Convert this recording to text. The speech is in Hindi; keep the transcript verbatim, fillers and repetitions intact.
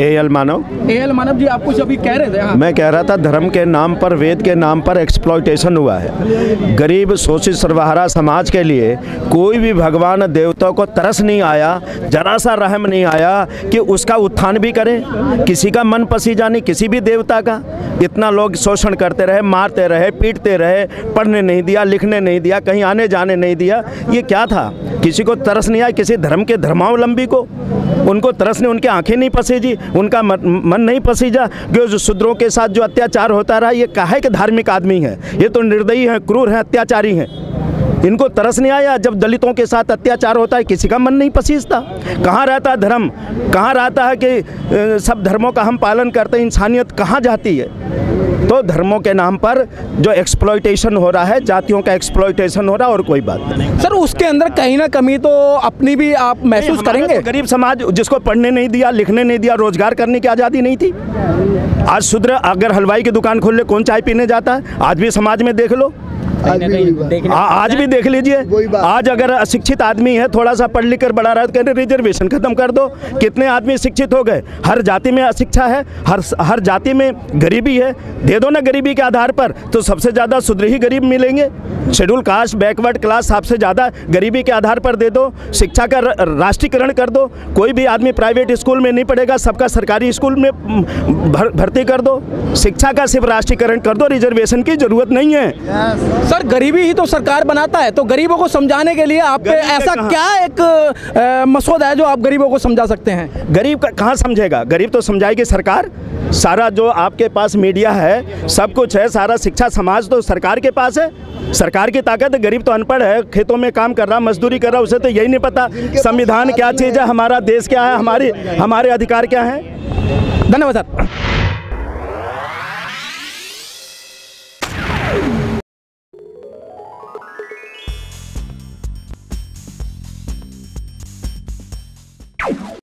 एएल मानव एएल मानव जी आप कुछ अभी कह रहे थे। हाँ। मैं कह रहा था धर्म के नाम पर, वेद के नाम पर एक्सप्लॉयटेशन हुआ है। गरीब शोषित सर्वहारा समाज के लिए कोई भी भगवान देवता को तरस नहीं आया, जरा सा रहम नहीं आया कि उसका उत्थान भी करें। किसी का मन पसीजा नहीं, किसी भी देवता का। इतना लोग शोषण करते रहे, मारते रहे, पीटते रहे, पढ़ने नहीं दिया, लिखने नहीं दिया, कहीं आने जाने नहीं दिया। ये क्या था? किसी को तरस नहीं आया, किसी धर्म के धर्मावलंबी को उनको तरस नहीं, उनकी आंखें नहीं पसीजी, उनका मन नहीं पसीजा। जो जो शूद्रों के साथ जो अत्याचार होता रहा, ये काहे के धार्मिक आदमी है? ये तो निर्दयी हैं, क्रूर हैं, अत्याचारी हैं, इनको तरस नहीं आया। जब दलितों के साथ अत्याचार होता है, किसी का मन नहीं पसीजता। कहाँ रहता है धर्म? कहाँ रहता है कि सब धर्मों का हम पालन करते हैं? इंसानियत कहाँ जाती है? तो धर्मों के नाम पर जो एक्सप्लॉयटेशन हो रहा है, जातियों का एक्सप्लॉयटेशन हो रहा है, और कोई बात नहीं सर। उसके अंदर कहीं ना कहीं तो अपनी भी आप महसूस करेंगे। तो गरीब समाज जिसको पढ़ने नहीं दिया, लिखने नहीं दिया, रोजगार करने की आज़ादी नहीं थी। आज शूद्र अगर हलवाई की दुकान खोल ले, कौन चाय पीने जाता है? आज भी समाज में देख लो, आज भी, आ, आज भी देख लीजिए। आज अगर अशिक्षित आदमी है, थोड़ा सा पढ़ लिख कर बड़ा रहा, कहते रिजर्वेशन खत्म कर दो। कितने आदमी शिक्षित हो गए? हर जाति में अशिक्षा है, हर हर जाति में गरीबी है। दे दो ना गरीबी के आधार पर, तो सबसे ज़्यादा शूद्र ही गरीब मिलेंगे। शेड्यूल कास्ट बैकवर्ड क्लास सबसे ज़्यादा गरीबी के आधार पर दे दो। शिक्षा का राष्ट्रीयकरण कर दो। कोई भी आदमी प्राइवेट स्कूल में नहीं पढ़ेगा, सबका सरकारी स्कूल में भर्ती कर दो। शिक्षा का सिर्फ राष्ट्रीयकरण कर दो, रिजर्वेशन की जरूरत नहीं है सर। गरीबी ही तो सरकार बनाता है, तो गरीबों को समझाने के लिए आप ऐसा क्या एक मसौदा है जो आप गरीबों को समझा सकते हैं? गरीब कहाँ समझेगा? गरीब तो समझाएगी सरकार। सारा जो आपके पास मीडिया है, सब कुछ है, सारा शिक्षा समाज तो सरकार के पास है। सरकार की ताकत है। गरीब तो अनपढ़ है, खेतों में काम कर रहा, मजदूरी कर रहा, उसे तो यही नहीं पता संविधान क्या चीज़ है, हमारा देश क्या है, हमारे हमारे अधिकार क्या हैं। धन्यवाद सर।